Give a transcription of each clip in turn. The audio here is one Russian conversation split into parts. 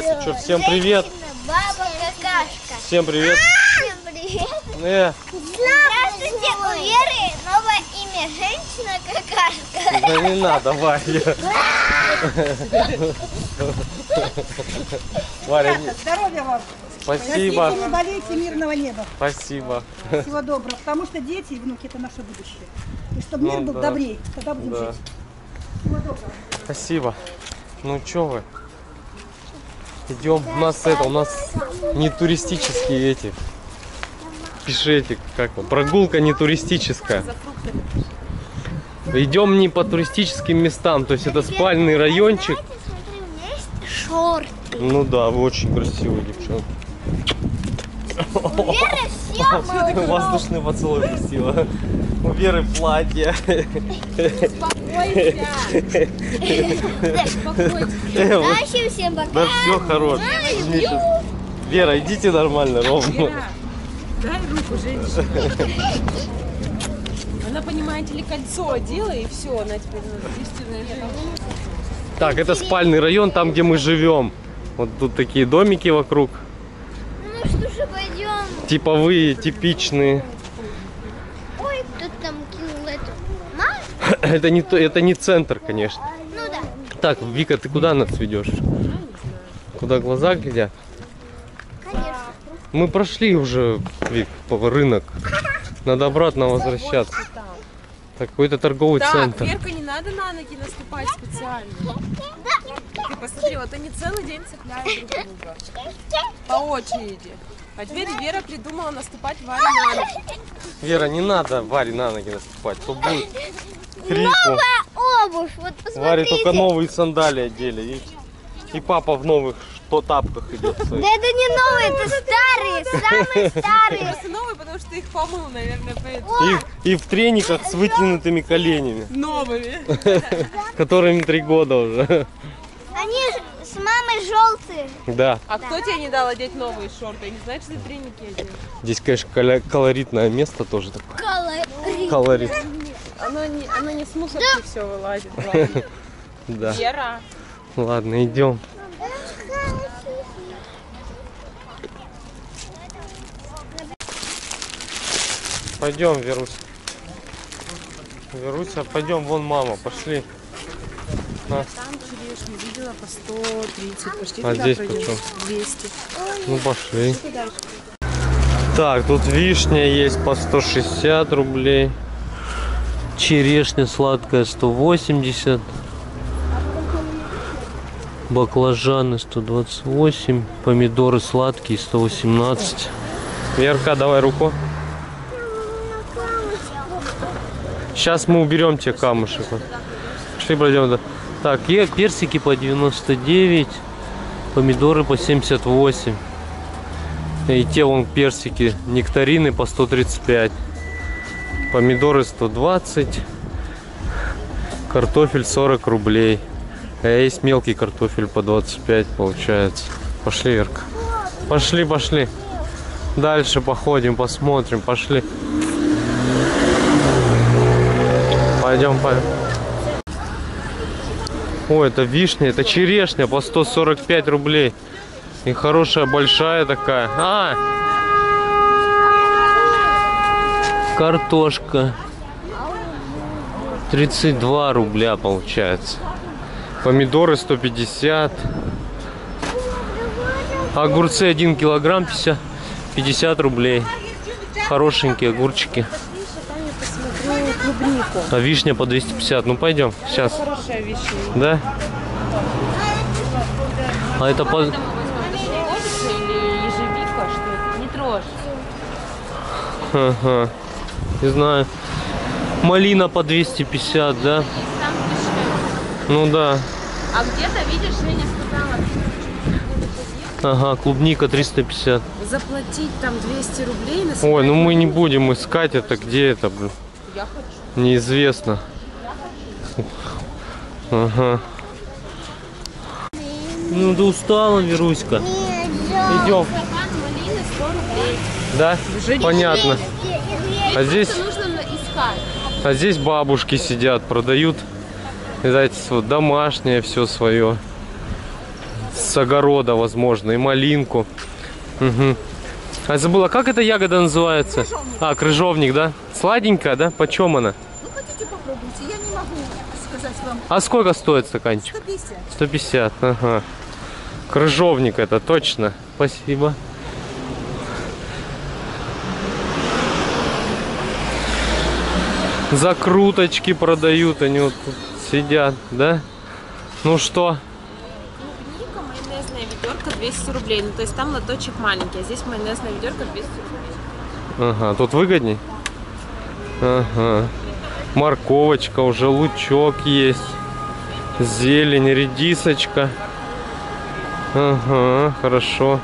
Давайте, что, всем привет. Баба какашка. Всем привет. Всем привет. Здравствуйте, у Веры новое имя. Женщина какашка. Да не надо, Варя. Варя. Здоровья вам. Спасибо. Не болейте, мирного неба. Спасибо. Всего доброго. Потому что дети и внуки — это наше будущее. И чтобы мир был добрее, тогда будем жить. Всего доброго. Спасибо. Ну чё вы? Идем, у нас не туристические эти. Пишите, как он. Прогулка не туристическая. Идем не по туристическим местам, то есть это спальный райончик. Шорты. Ну да, вы очень красивые, девчонки. У Веры все воздушный поцелуй красиво. У Веры платье. Успокойся. Удачи всем, пока. Да все хорошо. Вера, идите нормально, ровно. Дай руку, женщина. Она, понимаете ли, кольцо одела, и все, она теперь истинная. Так, это спальный район, там, где мы живем. Вот тут такие домики вокруг. Ну что же, пойдем. Типовые, типичные. Ой, кто там кинул это? Это не центр, конечно. Ну да. Так, Вика, ты куда нас ведешь? Куда глаза глядят? Конечно. Мы прошли уже, Вик, рынок. Надо обратно возвращаться. Какой-то торговый центр. Так, Верка, не надо на ноги наступать специально. Ты посмотри, вот они целый день цепляют друг друга. По очереди. А теперь Вера придумала наступать Варе на ноги. Вера, не надо Варе на ноги наступать. То будет крику. Новая обувь, вот посмотрите. Варе только новые сандалии одели. И папа в новых тапках идет. Да это не новые, это старые, самые старые. Просто новые, потому что ты их помыл, наверное, поэтому. И в трениках с вытянутыми коленями. Новыми. Которым 3 года уже. Они с мамой желтые. Да. А кто тебе не дал одеть новые шорты? Я не знаю, что ты треники одел. Здесь, конечно, колоритное место тоже такое. Колорит. Оно не с мусорки все вылазит. Да. Вера. Ладно, идем. Пойдем, Верусь. Веруся, пойдем, вон мама, пошли. Там черешню видела по 130, почти. А здесь почем? 200. Ну пошли. Так, тут вишня есть по 160 рублей. Черешня сладкая 180. Баклажаны 128, помидоры сладкие 118. Верка, давай руку. Сейчас мы уберем те камушек. Пошли, пройдем. Так, персики по 99, помидоры по 78. И те вон персики, нектарины по 135. Помидоры 120. Картофель 40 рублей. А есть мелкий картофель по 25, получается. Пошли, Верка. Пошли, пошли. Дальше походим, посмотрим. Пошли. Пойдем, пойдем. О, это вишня, это черешня по 145 рублей. И хорошая, большая такая. Картошка. 32 рубля получается. Помидоры 150. Огурцы 1 килограмм 50 рублей. Хорошенькие огурчики. А вишня по 250. Ну пойдем. Сейчас. Хорошая вишня. Да? А это по... Не трожь. Ага. Не знаю. Малина по 250, да? Ну да. А где-то, видишь, я не сказала. Ага, клубника 350. Заплатить там 200 рублей на свой... Ой, ну мы не будем искать это, где это, блин. Я хочу. Неизвестно. Я хочу. Ага. Ну да устала, Веруська. Идем. Да? Понятно. А здесь... А здесь бабушки сидят, продают. Видать, вот домашнее все свое. С огорода, возможно, и малинку. Угу. А я забыла, как эта ягода называется? Крыжовник. А, крыжовник, да? Сладенькая, да? Почем она? Ну, хотите, попробуйте, я не могу сказать вам. А сколько стоит стаканчик? 150. 150, ага. Крыжовник это, точно. Спасибо. Закруточки продают, они вот тут сидят, да? Ну что? Клубника, майонезная ведерко 200 рублей. Ну, то есть там лоточек маленький, а здесь майонезная ведерко 200 рублей. Ага, тут выгодней? Ага. Морковочка уже, лучок есть. Зелень, редисочка. Ага, хорошо.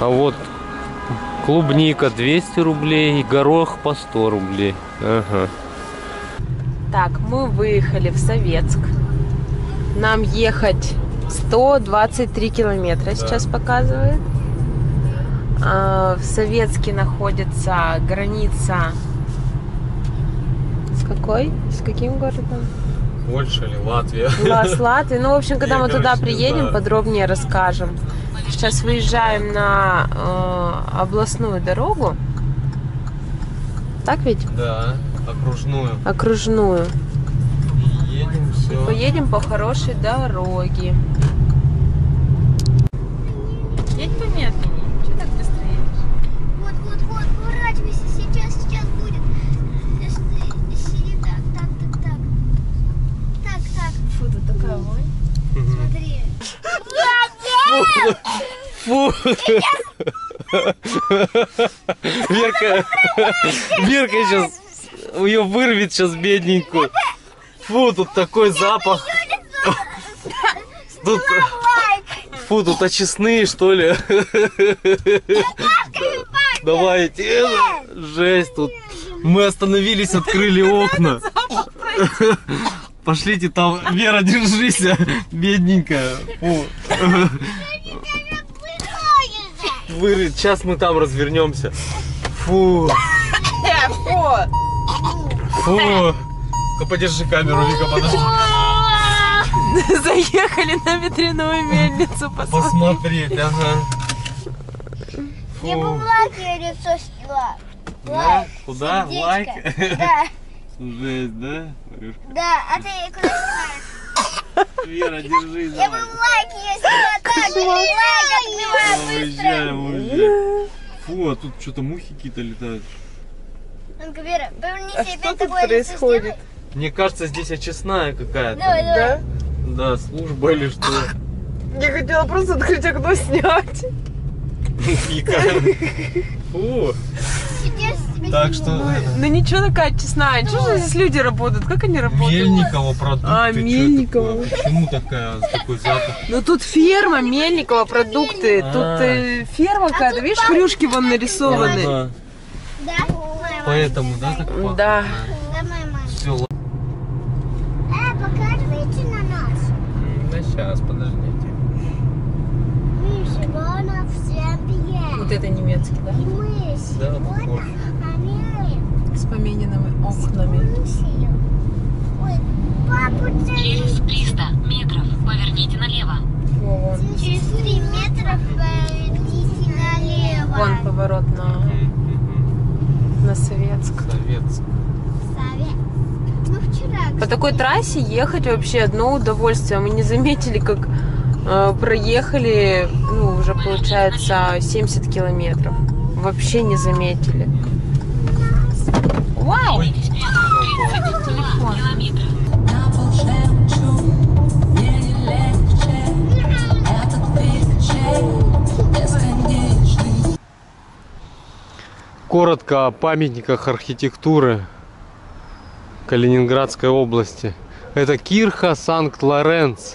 А вот клубника 200 рублей и горох по 100 рублей. Ага. Так, мы выехали в Советск. Нам ехать 123 километра сейчас показывает. В Советске находится граница с какой? С каким городом? Польша или Латвия? С Латвией. Ну, в общем, когда мы туда приедем, подробнее расскажем. Сейчас выезжаем на областную дорогу. Так ведь? Да, окружную. Окружную. Едем, все. И поедем по хорошей дороге. Едь помедленнее. Чего так быстро едешь? Вот, вот, вот, поворачивайся, сейчас будет. Сиди так. Так. Фу, тут такая вонь. Смотри. Фу. Верка сейчас ее вырвет сейчас бедненькую. Фу, тут такой запах. Тут, фу, тут очистные, что ли? Давайте. Жесть тут. Мы остановились, открыли окна. Пошлите там, Вера, держись, бедненькая. Фу. Сейчас мы там развернемся. Фу. Фу. Ну, подержи камеру, Вика, подожди. Заехали на ветряную мельницу посмотреть. Ага. Я бы в лайк ее лицо сняла. Да? Куда? В лайк? Да. Жесть, да? Да, а ты куда снимаешь? Вера, держись. Я бы в лайк ее сняла. Так, лайк отбиваю быстро. Уезжаем. Фу, а тут что-то мухи какие-то летают. Ну-ка, Вера, повернись, а что тут происходит? Мне кажется, здесь очистная какая-то. Да? Да, служба или что. Я хотела просто открыть окно, снять. Фу. Так что... Ну ничего, такая очистная. Что же здесь люди работают? Как они работают? Мельникова продукты. А, Мельникова. Почему такой запах? Ну тут ферма, Мельникова продукты. Тут ферма какая-то. Видишь, хрюшки вон нарисованы. Да? Поэтому, да? Да. Покажите на нас. Да сейчас, подождите. Мы сегодня в Сербии. Вот это немецкий, да? И мы сегодня в с помененными окнами. Через 300 метров поверните налево. О, вон. Через 3 метра поверните налево. Вон поворот на Советск. По такой трассе ехать вообще одно удовольствие. Мы не заметили, как проехали, ну, уже получается 70 километров. Вообще не заметили. Вау! Телефон. Коротко о памятниках архитектуры Калининградской области. Это Кирха Санкт-Лоренц.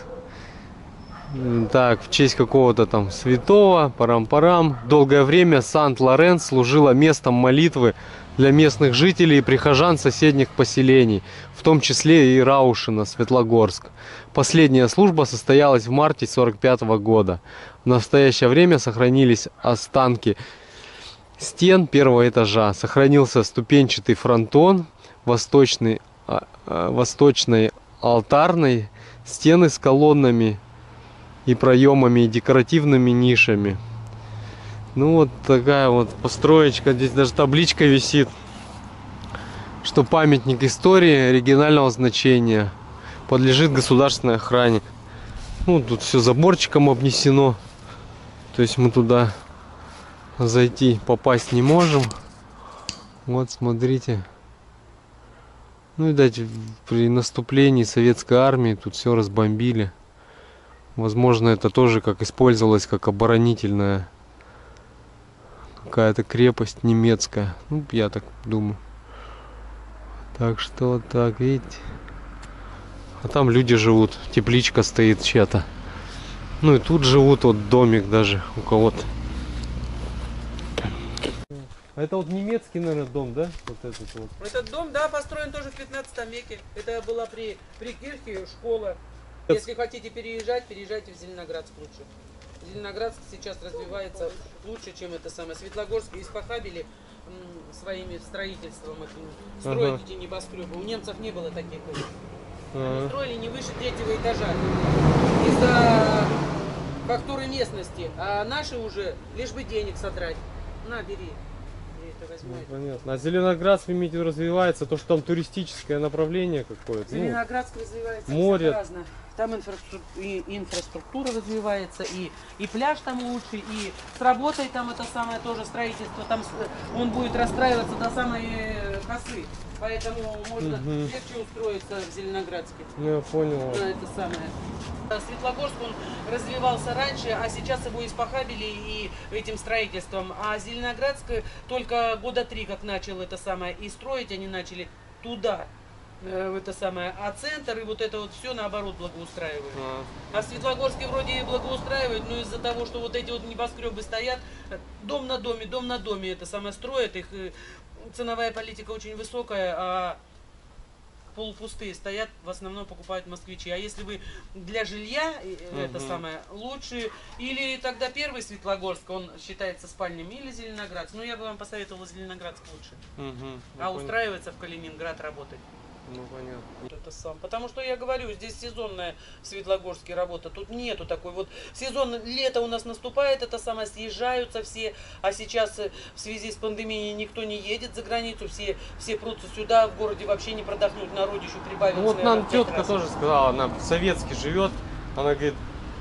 Так, в честь какого-то там святого, парам-парам. Долгое время Санкт-Лоренц служила местом молитвы для местных жителей и прихожан соседних поселений, в том числе и Раушина, Светлогорск. Последняя служба состоялась в марте 1945 года. В настоящее время сохранились останки стен первого этажа. Сохранился ступенчатый фронтон, восточной алтарной, стены с колоннами и проемами, и декоративными нишами. Ну вот такая вот построечка, здесь даже табличка висит, что памятник истории регионального значения, подлежит государственной охране. Ну тут все заборчиком обнесено, то есть мы туда зайти, попасть не можем. Вот смотрите, ну видать при наступлении советской армии тут все разбомбили. Возможно, это тоже как использовалось как оборонительная какая-то крепость немецкая, ну я так думаю. Так что вот так, видите, а там люди живут, тепличка стоит чья-то. Ну и тут живут, вот домик даже у кого-то. А это вот немецкий, наверное, дом, да? Вот этот вот. Этот дом, да, построен тоже в 15 веке. Это была при Кирхе школа. Если хотите переезжать, переезжайте в Зеленоградск лучше. Зеленоградск сейчас развивается лучше, чем это самое. Светлогорск испохабили своими строительством. Строят эти небоскребы. У немцев не было таких. Они строили не выше 3-го этажа. Из-за фактуры местности. А наши уже лишь бы денег содрать. На, бери. Ну, понятно. А Зеленоградск, видите, развивается, то, что там туристическое направление какое-то. Зеленоградск развивается море. Разно. Там инфраструктура развивается, и пляж там лучше, и с работой там это самое тоже строительство. Там он будет расстраиваться до самой косы. Поэтому можно легче устроиться в Зеленоградске. Я понял. Да, это самое. Светлогорск, он развивался раньше, а сейчас его испохабили и этим строительством. А Зеленоградск только года 3 как начал это самое. И строить они начали туда, это самое. А центр и вот это вот все наоборот благоустраивают. А в Светлогорске вроде и благоустраивают, но из-за того, что вот эти вот небоскребы стоят, дом на доме это самое строят их. Ценовая политика очень высокая, а полупустые стоят, в основном покупают москвичи. А если вы для жилья, это самое, лучше, или тогда первый Светлогорск, он считается спальным, или Зеленоградск. Ну, я бы вам посоветовала Зеленоградск лучше, а устраиваться в Калининград работать. Ну, понятно. Это сам. Потому что я говорю, здесь сезонная в Светлогорске работа. Тут нету такой вот. Сезон, лето у нас наступает, это самое, съезжаются все. А сейчас в связи с пандемией никто не едет за границу. Все прутся сюда, в городе вообще не продохнуть, народ еще прибавится. Ну, вот нам тетка тоже сказала, она в Советске живет. Она говорит,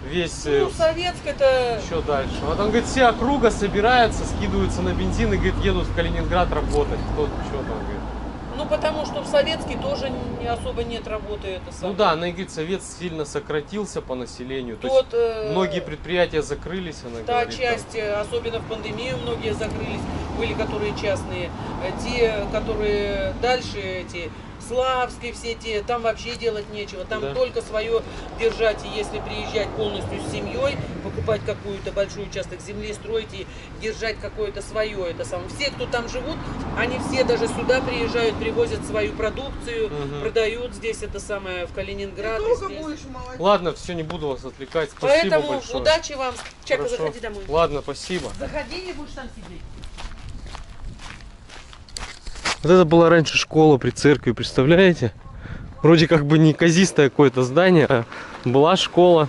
весь... Ну, Советск это... Еще дальше. Вот он говорит, все округа собираются, скидываются на бензин и, говорит, едут в Калининград работать. Кто-то что там, говорит. Ну, потому что в Советске тоже не особо нет работы. Это самое. Ну да, она говорит, Совет сильно сократился по населению. То есть многие предприятия закрылись. Она говорит, часть, там, особенно в пандемию, многие закрылись. Были, которые частные. Те, которые дальше, эти Славские, все те, там вообще делать нечего. Там только свое держать. И если приезжать полностью с семьей, покупать какую-то большую участок земли, строить и держать какое-то свое. Это самое. Все, кто там живут, они все даже сюда приезжают, привозят свою продукцию, продают здесь это самое, в Калининград. Ладно, все, не буду вас отвлекать. Спасибо большое. Удачи вам. Чайка, заходи домой. Ладно, спасибо. Заходи, не будешь там сидеть. Вот это была раньше школа при церкви, представляете? Вроде как бы не казистое какое-то здание, а была школа.